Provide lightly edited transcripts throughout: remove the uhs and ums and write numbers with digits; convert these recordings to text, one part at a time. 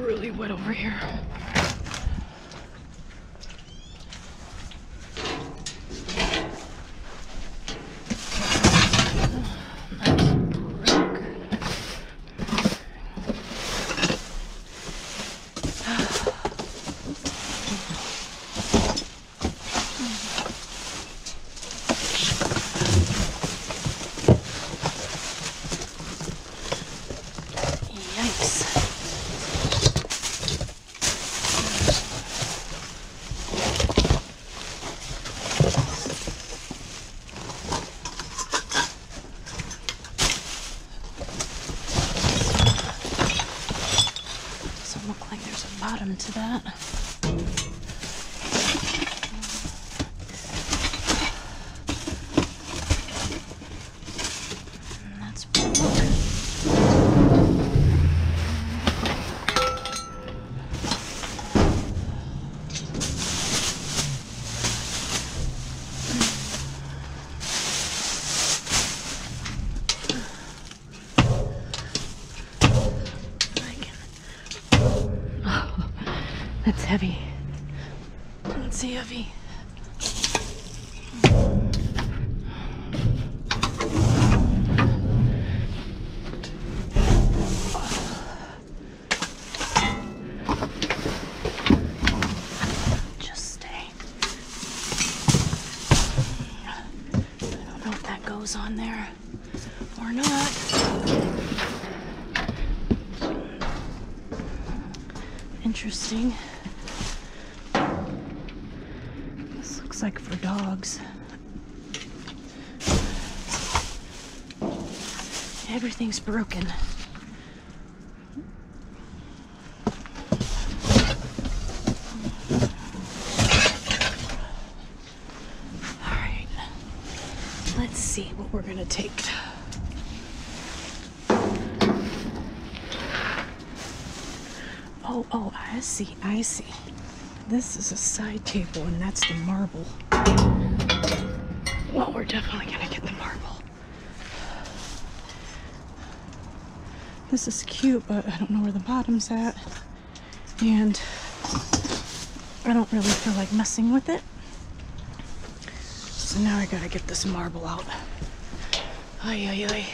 really wet over here. To that. And that's broke. That's heavy. That's heavy. Just stay. I don't know if that goes on there or not. Interesting. Looks like for dogs. Everything's broken. All right, let's see what we're gonna take. Oh, I see. This is a side table, and that's the marble. Well, we're definitely gonna get the marble. This is cute, but I don't know where the bottom's at. And I don't really feel like messing with it. So now I gotta get this marble out. Ay, ay, ay.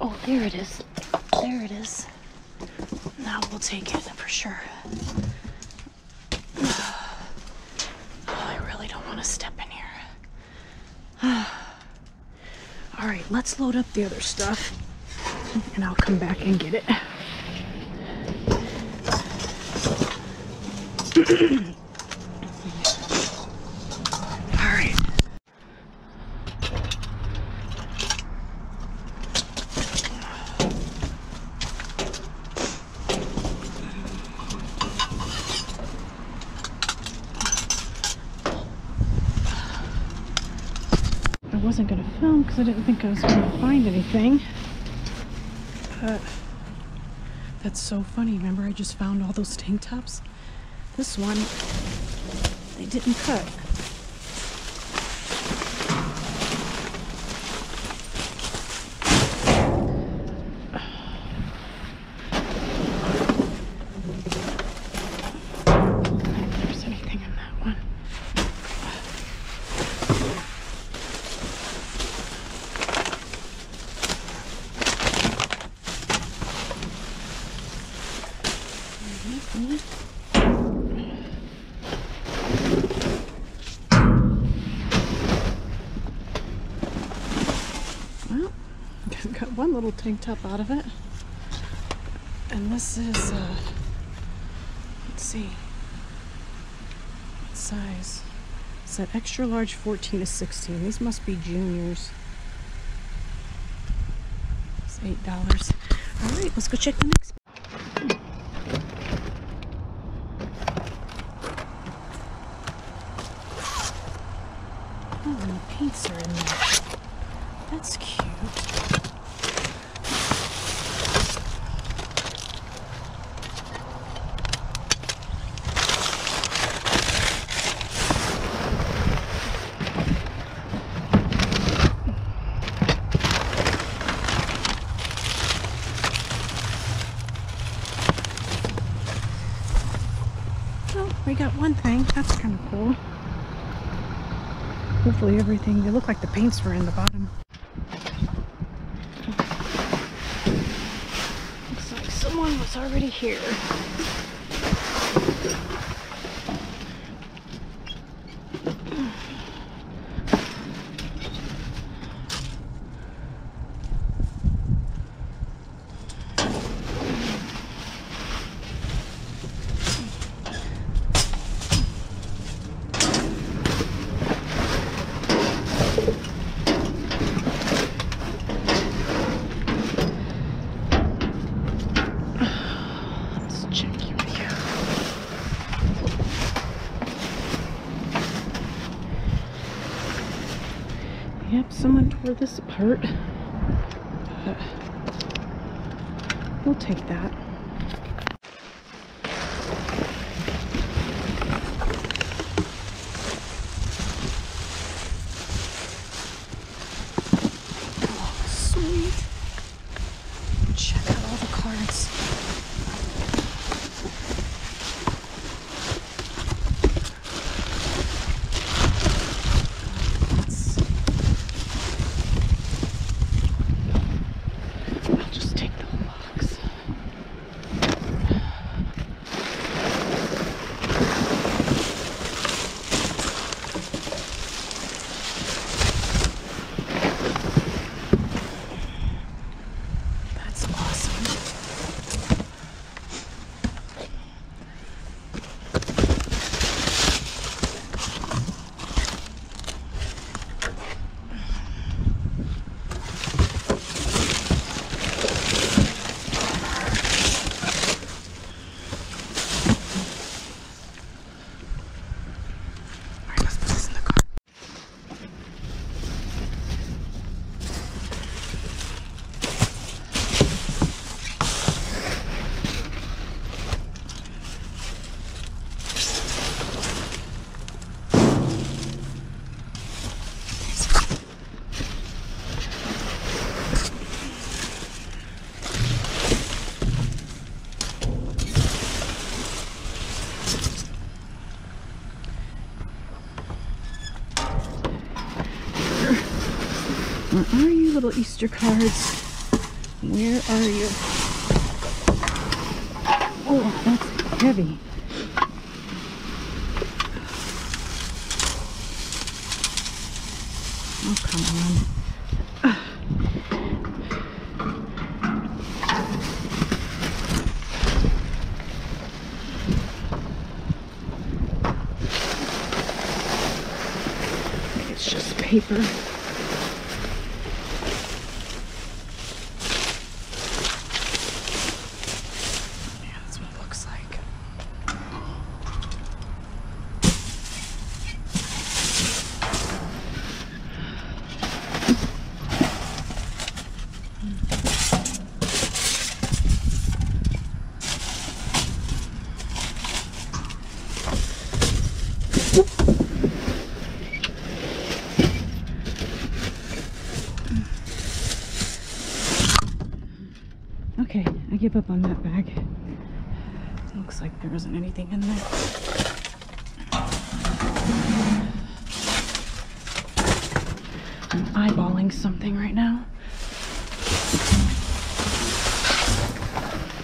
Oh, there it is. There it is. Now we'll take it for sure. Oh, I really don't want to step in here. All right, let's load up the other stuff and I'll come back and get it. Wasn't gonna film because I didn't think I was gonna find anything. But that's so funny. Remember, I just found all those tank tops. This one, they didn't cut. Well, got one little tank top out of it, and this is, let's see, what size? It's that extra large 14 to 16. These must be juniors. It's $8. All right, let's go check the next. Paints are in there. That's cute. we got one thing. That's kind of cool. Hopefully everything, they look like the paints were in the bottom. Looks like someone was already here. Someone tore this apart. We'll take that. Oh, sweet. Check out all the cards. Where are you, little Easter cards? Where are you? Oh, that's heavy. Oh, come on. It's just paper. Okay, I give up on that bag. It looks like there isn't anything in there. I'm eyeballing something right now.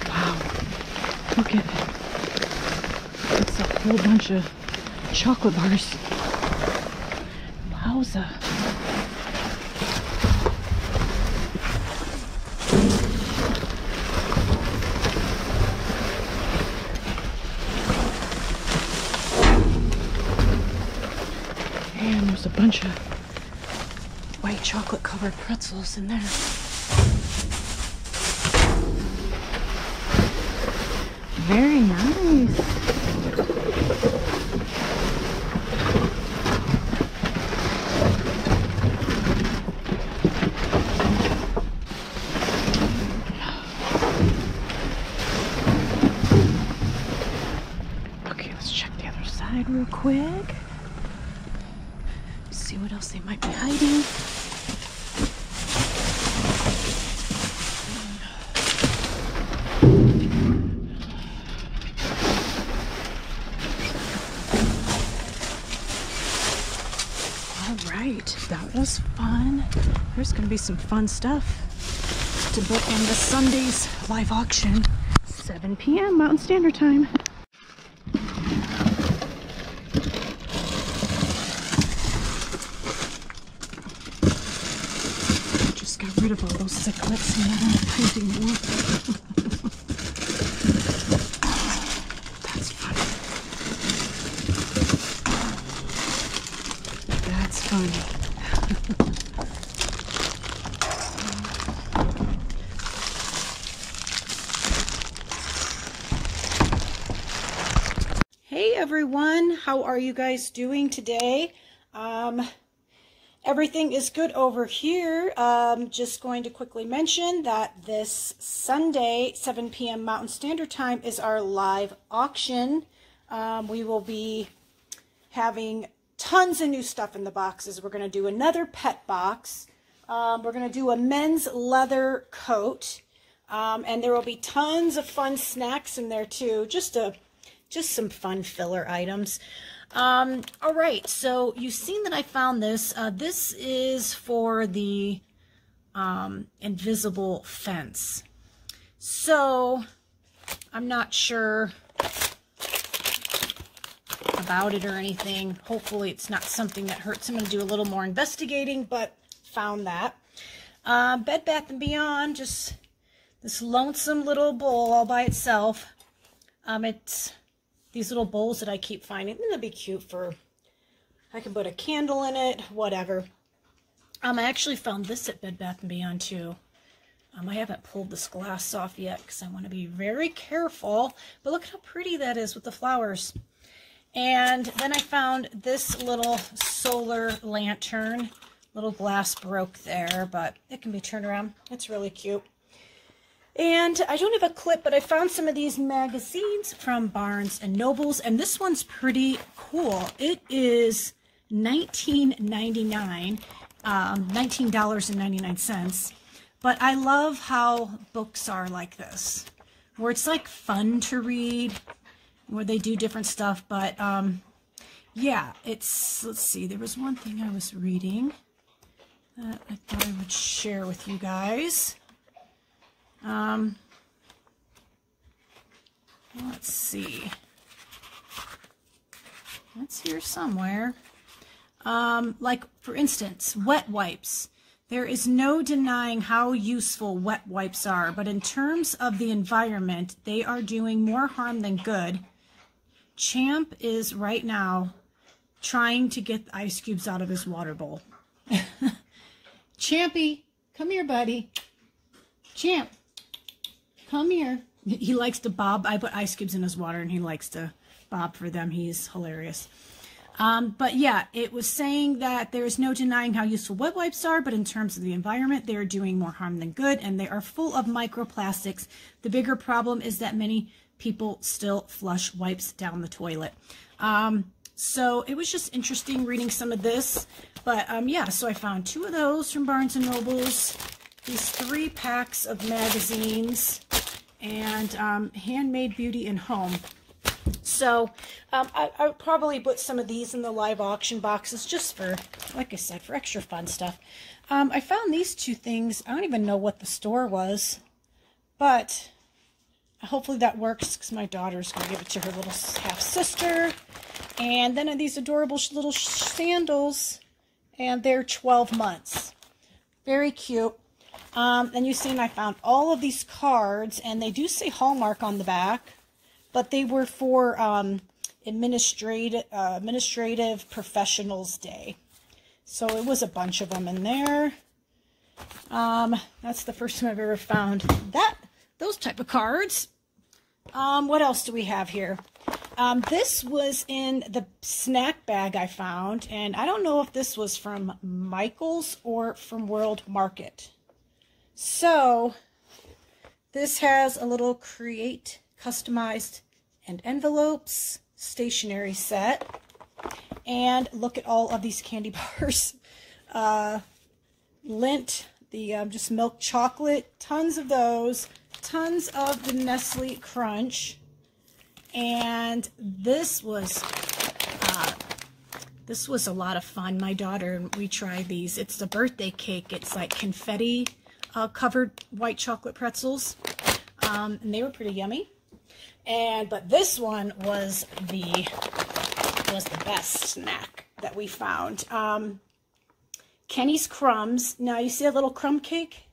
Wow, look at it. It's a whole bunch of chocolate bars. Wowza. There's a bunch of white chocolate covered pretzels in there. Very nice. Okay, let's check the other side real quick. See what else they might be hiding. was fun. There's gonna be some fun stuff to book in the Sunday's live auction. 7 p.m. Mountain Standard Time. Just got rid of all those cichlids and now I'm printing more. That's funny. That's funny. Everyone, how are you guys doing today? Everything is good over here. Just going to quickly mention that this Sunday, 7 p.m. Mountain Standard Time, is our live auction. We will be having tons of new stuff in the boxes. We're going to do another pet box. We're going to do a men's leather coat. And there will be tons of fun snacks in there too. Just some fun filler items. All right, so you've seen that I found this. This is for the invisible fence. So I'm not sure about it or anything. Hopefully it's not something that hurts. I'm gonna do a little more investigating, but found that. Bed Bath & Beyond, just this lonesome little bowl all by itself. It's these little bowls that I keep finding. And they'll be cute for, I can put a candle in it, whatever. I actually found this at Bed Bath & Beyond too. I haven't pulled this glass off yet because I want to be very careful. But look at how pretty that is with the flowers. And then I found this little solar lantern. Little glass broke there, but it can be turned around. It's really cute. And I don't have a clip, but I found some of these magazines from Barnes and Nobles, and this one's pretty cool. It is $19.99, $19.99. But I love how books are like this, where it's like fun to read, where they do different stuff. But yeah, it's, let's see, there was one thing I was reading that I thought I would share with you guys. Let's see. That's here somewhere. Like for instance, wet wipes. There is no denying how useful wet wipes are, but in terms of the environment, they are doing more harm than good. Champ is right now trying to get the ice cubes out of his water bowl. Champy, come here, buddy. Champ. Come here. He likes to bob. I put ice cubes in his water and he likes to bob for them. He's hilarious. But yeah, it was saying that there is no denying how useful wet wipes are, but in terms of the environment, they are doing more harm than good, and they are full of microplastics. The bigger problem is that many people still flush wipes down the toilet. So it was just interesting reading some of this. But yeah, so I found two of those from Barnes & Nobles. These 3 packs of magazines and handmade beauty and home. So I would probably put some of these in the live auction boxes just for, like I said, for extra fun stuff. I found these 2 things. I don't even know what the store was, but hopefully that works because my daughter's going to give it to her little half-sister. And then these adorable little sandals, and they're 12 months. Very cute. And you've seen I found all of these cards, and they do say Hallmark on the back, but they were for administrative Professionals Day. So it was a bunch of them in there. That's the first time I've ever found that, those type of cards. What else do we have here? This was in the snack bag I found, and I don't know if this was from Michael's or from World Market. So this has a little create, customized, and envelopes stationery set. And look at all of these candy bars. Lindt, the just milk chocolate, tons of those. Tons of the Nestle Crunch. And this was This was a lot of fun. My daughter and we tried these. It's the birthday cake. It's like confetti covered white chocolate pretzels. And they were pretty yummy. But this one was the best snack that we found. Kenny's Crumbs. Now you see that little crumb cake?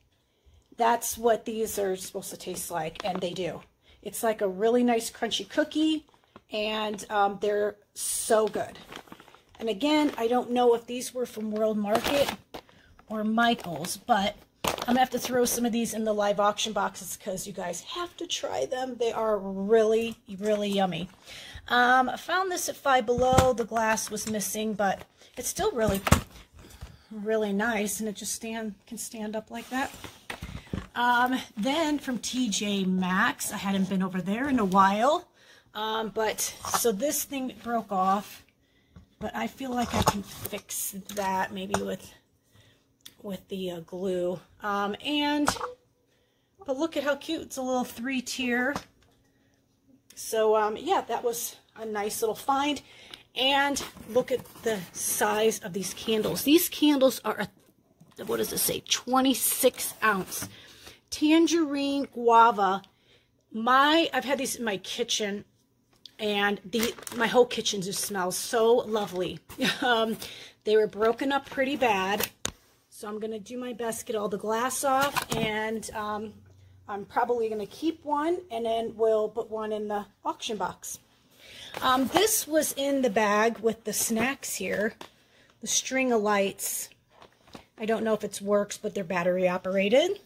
That's what these are supposed to taste like, and they do. It's like a really nice crunchy cookie, and they're so good. And again, I don't know if these were from World Market or Michael's, but I'm gonna have to throw some of these in the live auction boxes because you guys have to try them. They are really, really yummy. I found this at Five Below. The glass was missing, but it's still really, really nice, and it just can stand up like that. Then from TJ Maxx, I hadn't been over there in a while, so this thing broke off, but I feel like I can fix that maybe with the glue. But look at how cute. It's a little 3-tier. So, yeah, that was a nice little find. And look at the size of these candles. These candles are, what does it say, 26 ounce. Tangerine guava. I've had these in my kitchen, and my whole kitchen just smells so lovely. They were broken up pretty bad, so I'm going to do my best to get all the glass off, and I'm probably going to keep one, and then we'll put one in the auction box. This was in the bag with the snacks here, the string of lights. I don't know if it works, but they're battery operated.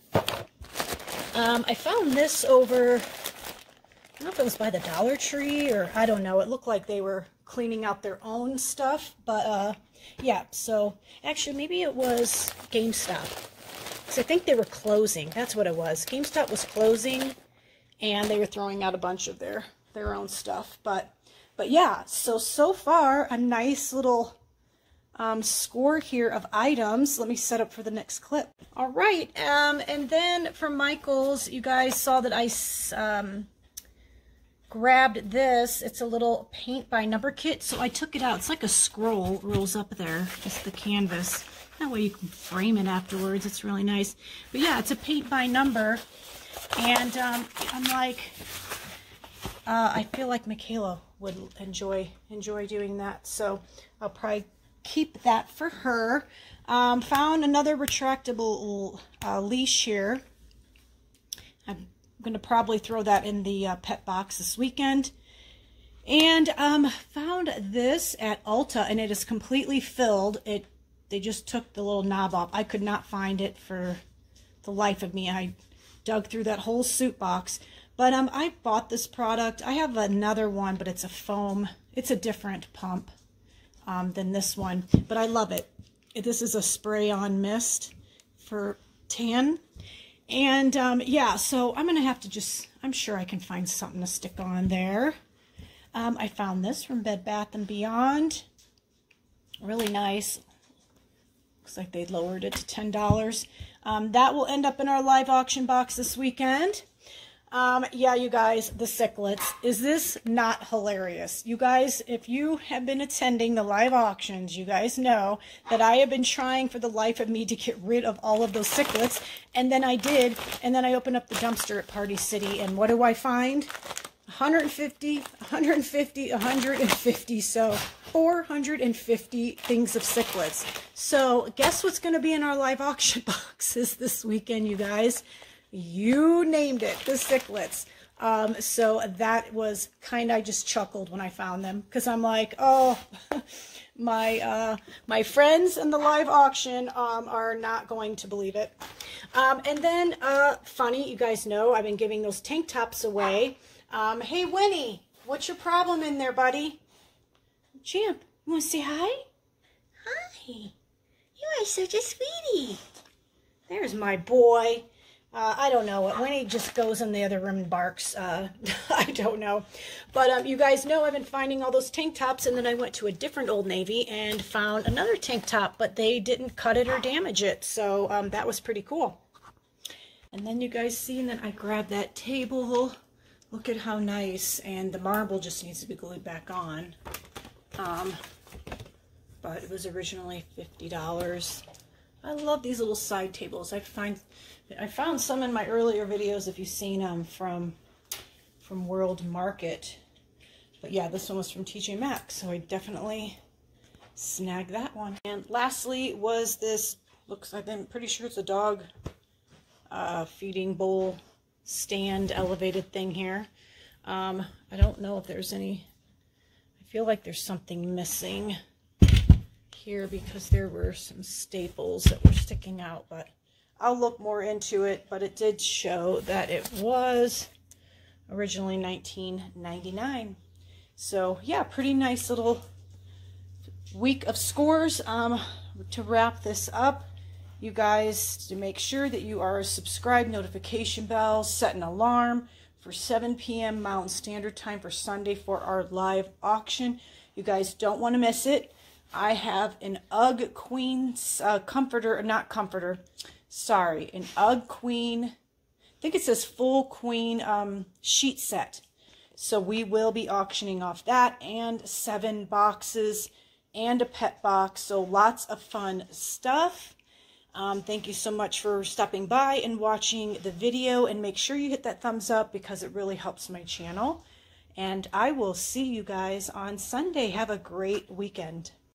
I found this over, I don't know if it was by the Dollar Tree, or I don't know. It looked like they were cleaning out their own stuff, but yeah, so actually maybe it was GameStop, because I think they were closing. That's what it was. GameStop was closing, and they were throwing out a bunch of their own stuff. But yeah, so far a nice little score here of items. Let me set up for the next clip. All right, and then for Michael's, you guys saw that I grabbed this. It's a little paint by number kit, so I took it out. It's like a scroll, rolls up there, just the canvas. That way you can frame it afterwards. It's really nice. But yeah, it's a paint by number, and I'm like, I feel like Michaela would enjoy doing that, so I'll probably keep that for her. Found another retractable leash here. I'm going to probably throw that in the pet box this weekend. And found this at Ulta, and it is completely filled. They just took the little knob off. I could not find it for the life of me. I dug through that whole suit box. But I bought this product. I have another one, but it's a foam. It's a different pump than this one. But I love it. This is a spray-on mist for tan. And yeah, so I'm going to have to I'm sure I can find something to stick on there. I found this from Bed Bath & Beyond. Really nice. Looks like they lowered it to $10. That will end up in our live auction box this weekend. Yeah, you guys, the sicklets. Is this not hilarious? You guys, if you have been attending the live auctions, you guys know that I have been trying for the life of me to get rid of all of those sicklets, and then I did, and then I opened up the dumpster at Party City, and what do I find? 150, 150, 150, so 450 things of sicklets. So guess what's going to be in our live auction boxes this weekend, you guys? You named it, the sicklets. So that was kind of, I just chuckled when I found them, because I'm like, oh, my friends in the live auction are not going to believe it. And then, funny, you guys know I've been giving those tank tops away. Hey, Winnie, what's your problem in there, buddy? Champ, you want to say hi? Hi. You are such a sweetie. There's my boy. I don't know. Winnie just goes in the other room and barks. I don't know. But you guys know I've been finding all those tank tops, and then I went to a different Old Navy and found another tank top, but they didn't cut it or damage it. So that was pretty cool. And then you guys seen that I grabbed that table. Look at how nice. And the marble just needs to be glued back on. but it was originally $50. I love these little side tables. I found some in my earlier videos, if you've seen them, from World Market. But yeah, this one was from TJ Maxx, so I definitely snagged that one. And lastly was this, looks like, I'm pretty sure it's a dog feeding bowl stand elevated thing here. I don't know if there's any, I feel like there's something missing here because there were some staples that were sticking out, but I'll look more into it. But it did show that it was originally $19.99. So yeah, pretty nice little week of scores. To wrap this up, you guys, to make sure that you are subscribed, notification bell, set an alarm for 7 p.m. Mountain Standard Time for Sunday for our live auction. You guys don't want to miss it. I have an UGG Queen an UGG Queen, I think it says full Queen sheet set. So we will be auctioning off that and 7 boxes and a pet box. So lots of fun stuff. Thank you so much for stopping by and watching the video, and make sure you hit that thumbs up because it really helps my channel. And I will see you guys on Sunday. Have a great weekend.